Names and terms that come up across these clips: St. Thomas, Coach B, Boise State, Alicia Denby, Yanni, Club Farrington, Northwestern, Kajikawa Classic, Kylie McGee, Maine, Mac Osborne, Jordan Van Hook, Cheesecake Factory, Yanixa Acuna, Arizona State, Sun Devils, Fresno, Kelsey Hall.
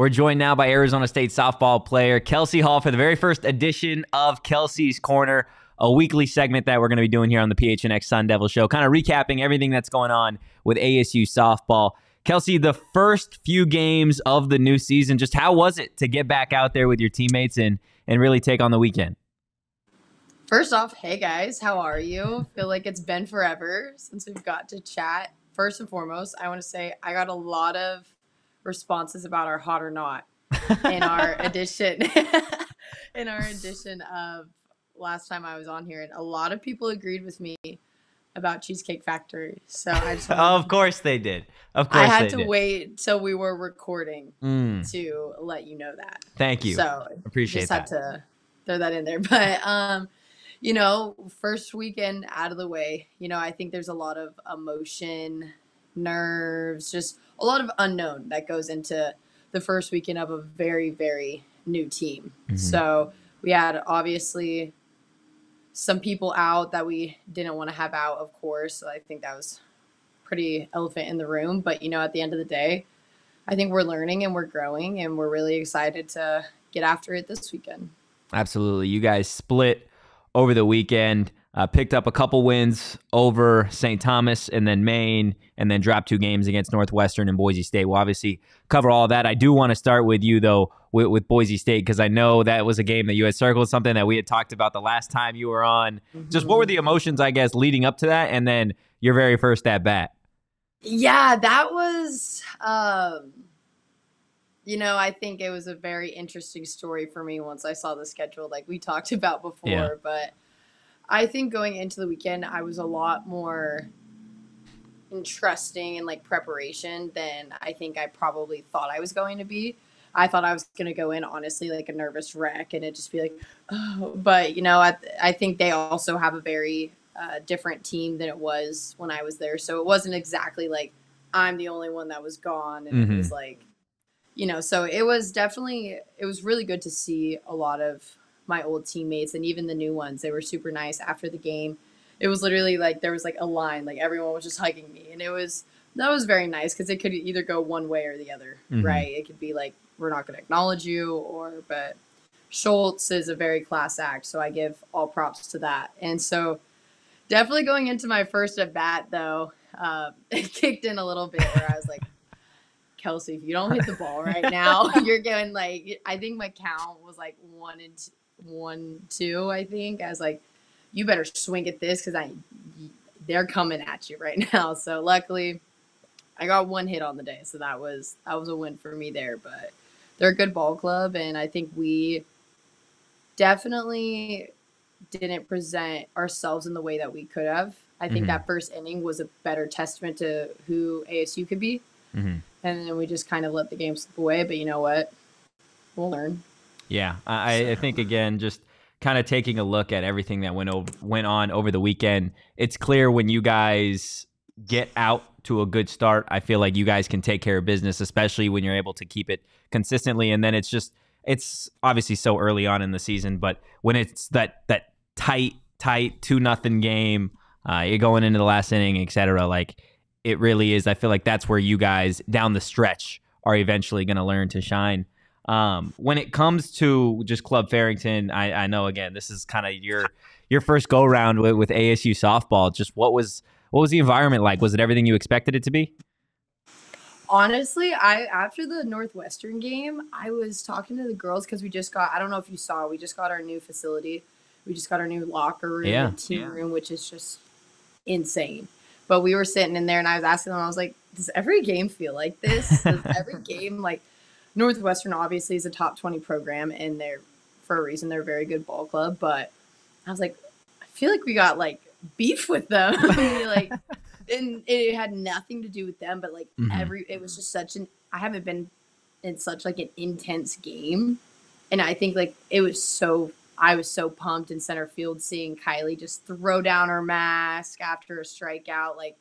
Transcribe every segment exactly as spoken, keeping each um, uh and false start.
We're joined now by Arizona State softball player Kelsey Hall for the very first edition of Kelsey's Corner, a weekly segment that we're going to be doing here on the P H N X Sun Devil Show, kind of recapping everything that's going on with A S U softball. Kelsey, the first few games of the new season, just how was it to get back out there with your teammates and, and really take on the weekend? First off, hey guys, how are you? Feel like it's been forever since we've got to chat. First and foremost, I want to say I got a lot of responses about our hot or not in our edition in our edition of last time I was on here, and a lot of people agreed with me about Cheesecake Factory, so I just of course they did of course I had they to did. wait till we were recording mm. to let you know that. Thank you, so appreciate just that. Had to throw that in there, but um you know, first weekend out of the way, you know, I think there's a lot of emotion, nerves, just a lot of unknown that goes into the first weekend of a very, very new team. Mm-hmm. So we had obviously some people out that we didn't want to have out, of course. So I think that was pretty elephant in the room. But, you know, at the end of the day, I think we're learning and we're growing, and we're really excited to get after it this weekend. Absolutely. You guys split over the weekend. Uh, picked up a couple wins over Saint Thomas and then Maine, and then dropped two games against Northwestern and Boise State. We'll obviously cover all that. I do want to start with you, though, with, with Boise State, because I know that was a game that you had circled, something that we had talked about the last time you were on. Mm-hmm. Just what were the emotions, I guess, leading up to that and then your very first at-bat? Yeah, that was, um, you know, I think it was a very interesting story for me once I saw the schedule, like we talked about before, yeah. but I think going into the weekend, I was a lot more entrusting in like preparation than I think I probably thought I was going to be. I thought I was going to go in, honestly, like a nervous wreck, and it'd just be like, oh, but you know, I, I think they also have a very uh, different team than it was when I was there. So it wasn't exactly like I'm the only one that was gone. And mm-hmm. it was like, you know, so it was definitely, it was really good to see a lot of my old teammates and even the new ones. They were super nice after the game. It was literally like there was like a line, like everyone was just hugging me, and it was that was very nice because it could either go one way or the other. Mm-hmm. Right, it could be like we're not going to acknowledge you, or but Schultz is a very class act, so I give all props to that. And so definitely going into my first at bat, though, uh, it kicked in a little bit where I was like, Kelsey, if you don't hit the ball right now, you're going like, I think my count was like one and two one two I think. I was like, you better swing at this because I they're coming at you right now. So luckily I got one hit on the day, so that was that was a win for me there. But they're a good ball club, and I think we definitely didn't present ourselves in the way that we could have. I think mm-hmm. that first inning was a better testament to who A S U could be. Mm-hmm. And then we just kind of let the game slip away, but you know what, we'll learn. Yeah, I, I think, again, just kind of taking a look at everything that went over, went on over the weekend, it's clear when you guys get out to a good start, I feel like you guys can take care of business, especially when you're able to keep it consistently. And then it's just, it's obviously so early on in the season, but when it's that that tight, tight two nothing game, uh, you're going into the last inning, et cetera, like it really is. I feel like that's where you guys down the stretch are eventually going to learn to shine. Um, when it comes to just Club Farrington, I, I know, again, this is kind of your your first go round with, with A S U softball. Just what was what was the environment like? Was it everything you expected it to be? Honestly, I after the Northwestern game, I was talking to the girls because we just got, I don't know if you saw, we just got our new facility. We just got our new locker room, yeah. and team yeah. room, which is just insane. But we were sitting in there, and I was asking them, I was like, does every game feel like this? Does every game, like, Northwestern obviously is a top twenty program, and they're, for a reason, they're a very good ball club. But I was like, I feel like we got like beef with them. Like, and it had nothing to do with them, but like mm-hmm. every, it was just such an, I haven't been in such like an intense game. And I think like it was so, I was so pumped in center field seeing Kylie just throw down her mask after a strikeout. Like,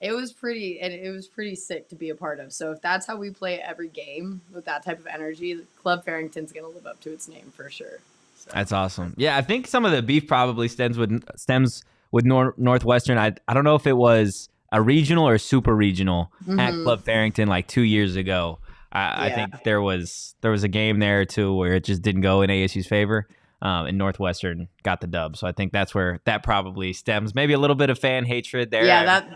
it was pretty, and it was pretty sick to be a part of. So if that's how we play every game with that type of energy, Club Farrington's going to live up to its name for sure. So. That's awesome. Yeah, I think some of the beef probably stems with stems with Nor- Northwestern. I I don't know if it was a regional or a super regional mm-hmm. at Club Farrington like two years ago. I, yeah. I think there was there was a game there too where it just didn't go in A S U's favor, um, and Northwestern got the dub. So I think that's where that probably stems. Maybe a little bit of fan hatred there. Yeah, that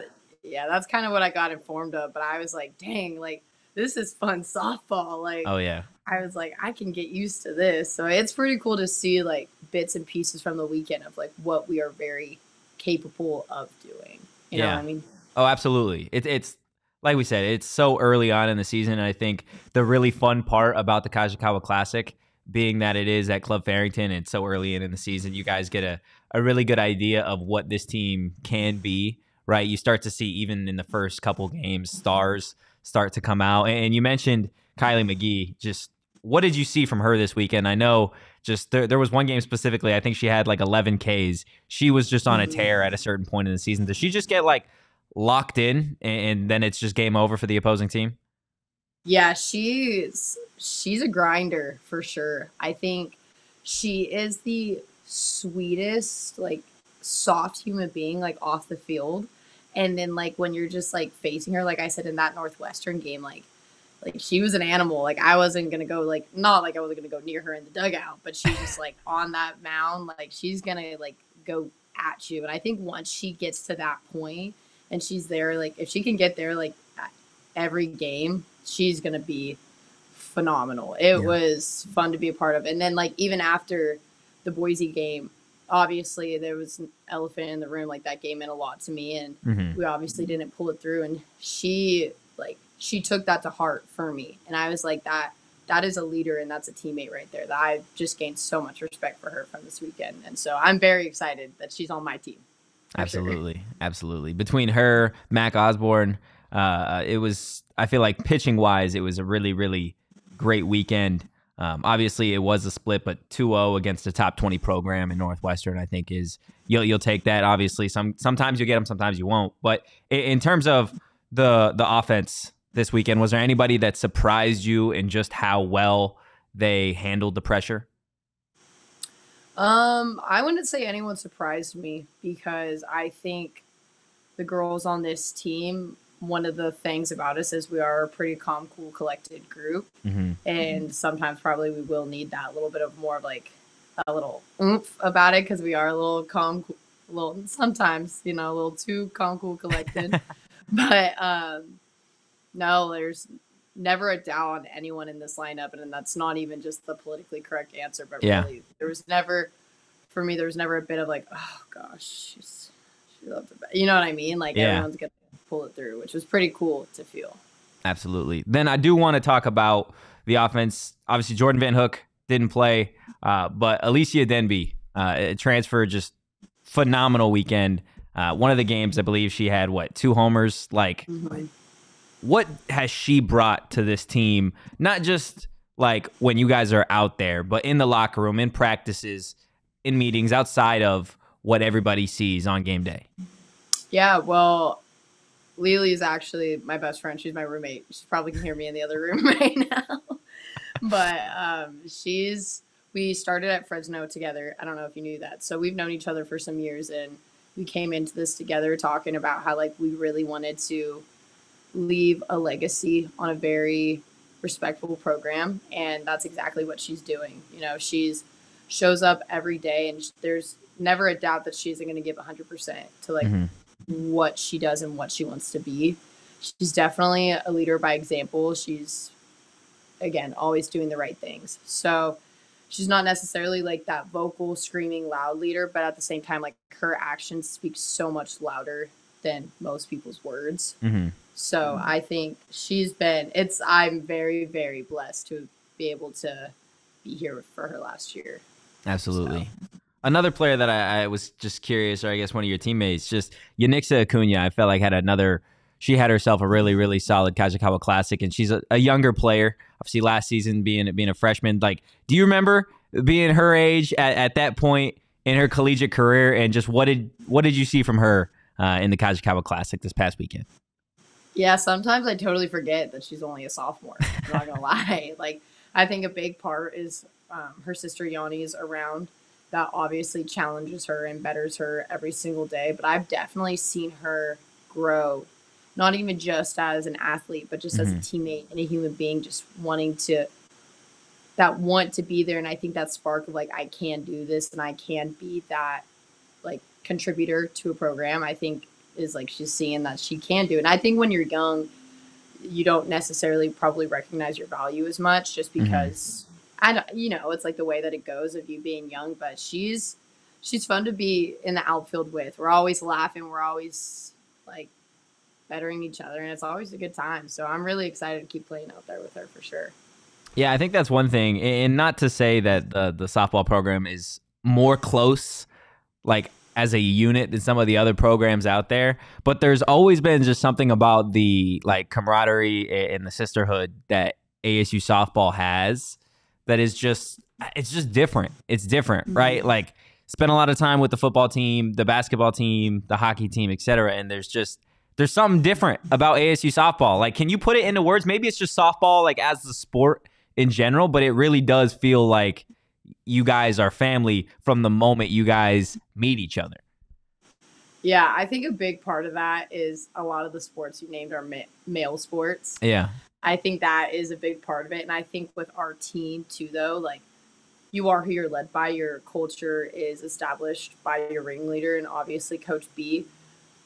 yeah, that's kind of what I got informed of. But I was like, dang, like this is fun softball. Like, oh yeah, I was like, I can get used to this. So it's pretty cool to see like bits and pieces from the weekend of like what we are very capable of doing. You yeah. know what I mean? Oh, absolutely. It, it's like we said, it's so early on in the season. And I think the really fun part about the Kajikawa Classic being that it is at Club Farrington, it's so early in, in the season, you guys get a, a really good idea of what this team can be, right? You start to see, even in the first couple games, stars start to come out. And you mentioned Kylie McGee. Just what did you see from her this weekend? I know just there, there was one game specifically, I think she had like eleven Ks. She was just on a tear at a certain point in the season. Does she just get like locked in and then it's just game over for the opposing team? Yeah, she's she's a grinder for sure. I think she is the sweetest, like soft human being, like off the field. And then like when you're just like facing her, like I said in that Northwestern game, like like she was an animal. Like I wasn't gonna go like not like I wasn't gonna go near her in the dugout, but she's just like on that mound, like she's gonna like go at you. And I think once she gets to that point and she's there, like if she can get there like at every game, she's gonna be phenomenal. It yeah. was fun to be a part of. And then like even after the Boise game, obviously there was an elephant in the room, like that game meant a lot to me, and mm-hmm. we obviously didn't pull it through, and she like she took that to heart for me. And I was like, that that is a leader and that's a teammate right there. That I just gained so much respect for her from this weekend. And so I'm very excited that she's on my team. Absolutely. Sure. Absolutely. Between her, Mac Osborne, uh, it was, I feel like pitching wise, it was a really, really great weekend. Um, obviously it was a split, but two oh against a top twenty program in Northwestern, I think is, you'll, you'll take that. Obviously some, sometimes you get them, sometimes you won't. But in, in terms of the, the offense this weekend, was there anybody that surprised you in just how well they handled the pressure? Um, I wouldn't say anyone surprised me, because I think the girls on this team, one of the things about us is we are a pretty calm, cool, collected group. Mm-hmm. And sometimes probably we will need that little bit of more of like a little oomph about it, because we are a little calm, a little sometimes, you know, a little too calm, cool, collected. But um, no, there's never a doubt on anyone in this lineup. And that's not even just the politically correct answer, but yeah. really there was never, for me, there was never a bit of like, oh gosh, she's, she loved it. You know what I mean? Like yeah. everyone's going to pull it through, which was pretty cool to feel. Absolutely. Then I do want to talk about the offense. Obviously Jordan Van Hook didn't play, uh, but Alicia Denby, uh, transfer, just phenomenal weekend. Uh, one of the games, I believe she had what, two homers, like, mm-hmm. What has she brought to this team? Not just like when you guys are out there, but in the locker room, in practices, in meetings, outside of what everybody sees on game day. Yeah, well, Lily is actually my best friend. She's my roommate. She probably can hear me in the other room right now. But um, she's, we started at Fresno together. I don't know if you knew that. So we've known each other for some years, and we came into this together talking about how like we really wanted to leave a legacy on a very respectable program, and that's exactly what she's doing. You know, she's shows up every day, and sh there's never a doubt that she's going to give one hundred percent to like mm-hmm. what she does and what she wants to be. She's definitely a leader by example. She's, again, always doing the right things. So she's not necessarily like that vocal, screaming, loud leader, but at the same time, like her actions speak so much louder than most people's words. Mm-hmm. So I think she's been, it's, I'm very, very blessed to be able to be here for her last year. Absolutely. So. Another player that I, I was just curious, or I guess one of your teammates, just Yanixa Acuna, I felt like had another, she had herself a really, really solid Kajikawa Classic, and she's a, a younger player. Obviously last season being, being a freshman, like, do you remember being her age at, at that point in her collegiate career? And just what did, what did you see from her uh, in the Kajikawa Classic this past weekend? Yeah, sometimes I totally forget that she's only a sophomore. I'm not gonna lie. Like, I think a big part is um, her sister Yanni is around. That obviously challenges her and betters her every single day. But I've definitely seen her grow not even just as an athlete, but just mm-hmm. as a teammate and a human being, just wanting to, that want to be there. And I think that spark of like, I can do this and I can be that like contributor to a program, I think is like she's seeing that she can do. And I think when you're young, you don't necessarily probably recognize your value as much, just because mm-hmm. I don't, you know, it's like the way that it goes of you being young, but she's, she's fun to be in the outfield with. We're always laughing. We're always like bettering each other, and it's always a good time. So I'm really excited to keep playing out there with her for sure. Yeah, I think that's one thing. And not to say that the, the softball program is more close, like as a unit, than some of the other programs out there, but there's always been just something about the like camaraderie and the sisterhood that A S U softball has that is just, it's just different. It's different, mm-hmm. right? Like, spend a lot of time with the football team, the basketball team, the hockey team, et cetera. And there's just, there's something different about A S U softball. Like, can you put it into words? Maybe it's just softball, like as the sport in general, but it really does feel like you guys are family from the moment you guys meet each other. Yeah, I think a big part of that is a lot of the sports you named are ma- male sports. Yeah. I think that is a big part of it. And I think with our team too, though, like, you are who you're led by. Your culture is established by your ringleader, and obviously Coach B.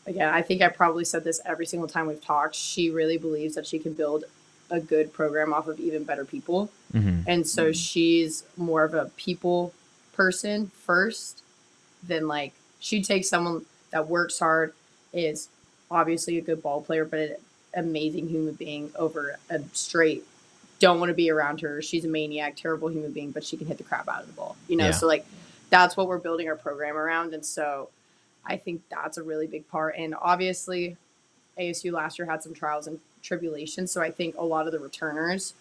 Again, I think I probably said this every single time we've talked. She really believes that she can build a good program off of even better people. Mm-hmm. And so mm-hmm. she's more of a people person first than like, she takes someone that works hard, is obviously a good ball player, but an amazing human being over a straight, don't want to be around her, she's a maniac, terrible human being, but she can hit the crap out of the ball, you know? Yeah. So like, that's what we're building our program around. And so I think that's a really big part. And obviously A S U last year had some trials and tribulations. So I think a lot of the returners,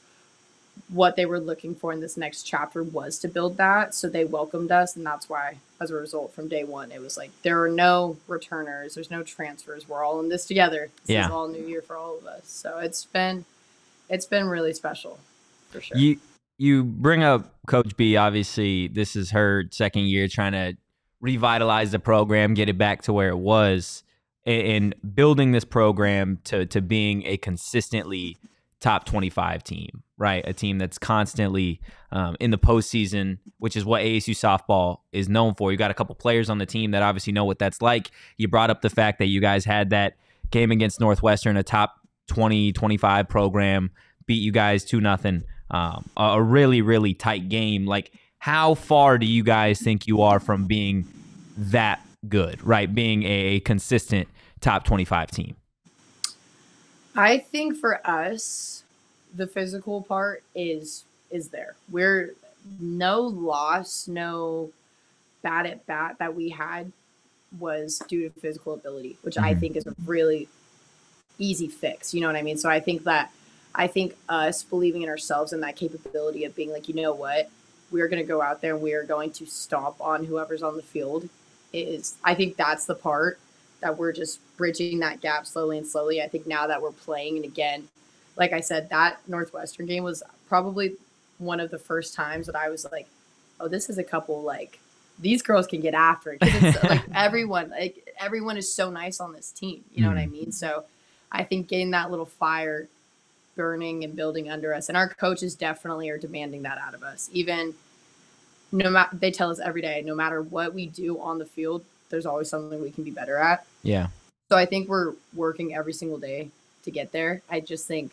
what they were looking for in this next chapter was to build that. So they welcomed us. And that's why, as a result, from day one, it was like, there are no returners, there's no transfers. We're all in this together. This yeah. is all new year for all of us. So it's been, It's been really special, for sure. You you bring up Coach B. Obviously, this is her second year trying to revitalize the program, get it back to where it was, and building this program to to being a consistently top twenty-five team, right? A team that's constantly um, in the postseason, which is what A S U softball is known for. You got a couple players on the team that obviously know what that's like. You brought up the fact that you guys had that game against Northwestern, a top twenty, twenty-five program, beat you guys two nothing, um, a really, really tight game. Like, how far do you guys think you are from being that good, right? Being a consistent top twenty-five team? I think for us, the physical part is, is there. We're no loss, no bad at bat that we had was due to physical ability, which mm-hmm. I think is a really easy fix, you know what I mean? So I think that, I think us believing in ourselves and that capability of being like, you know what, we're going to go out there and we're going to stomp on whoever's on the field is, I think that's the part that we're just bridging that gap slowly and slowly. I think now that we're playing, and again, like I said, that Northwestern game was probably one of the first times that I was like, oh, this is a couple, like, these girls can get after it. 'Cause it's like everyone, like everyone is so nice on this team. You know mm-hmm. what I mean? So I think getting that little fire burning and building under us, and our coaches definitely are demanding that out of us. Even no matter, they tell us every day, no matter what we do on the field, there's always something we can be better at. Yeah. So I think we're working every single day to get there. I just think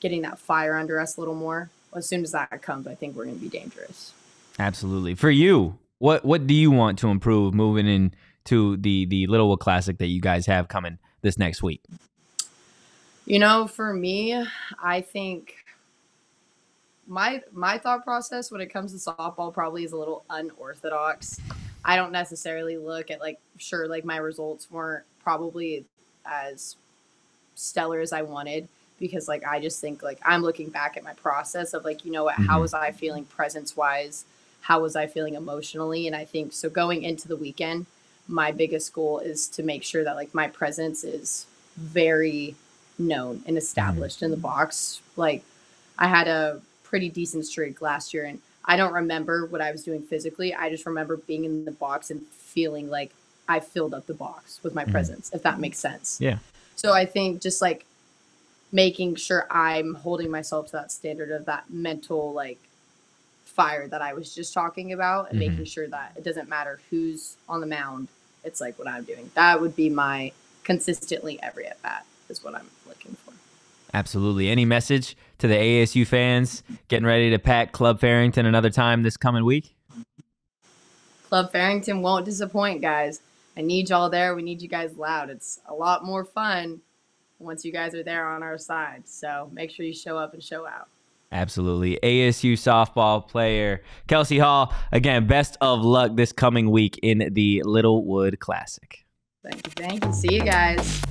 getting that fire under us a little more, as soon as that comes, I think we're going to be dangerous. Absolutely. For you, what what do you want to improve moving into the the Littlewood Classic that you guys have coming this next week? You know, for me, I think my my thought process when it comes to softball probably is a little unorthodox. I don't necessarily look at like, sure, like my results weren't probably as stellar as I wanted, because like, I just think like I'm looking back at my process of like, you know what, mm-hmm. how was I feeling presence wise? How was I feeling emotionally? And I think so going into the weekend, my biggest goal is to make sure that like my presence is very known and established in the box. Like I had a pretty decent streak last year, and I don't remember what I was doing physically. I just remember being in the box and feeling like I filled up the box with my mm-hmm. presence, if that makes sense. Yeah. So I think just like making sure I'm holding myself to that standard of that mental like fire that I was just talking about, and mm-hmm. making sure that it doesn't matter who's on the mound. It's like what I'm doing. That would be my consistently every at bat is what I'm looking for. Absolutely. Any message to the A S U fans getting ready to pack Club Farrington another time this coming week? Club Farrington won't disappoint, guys. I need y'all there. We need you guys loud. It's a lot more fun once you guys are there on our side. So make sure you show up and show out. Absolutely. A S U softball player Kelsey Hall, again, best of luck this coming week in the Littlewood Classic. Thank you. Thank you. See you guys.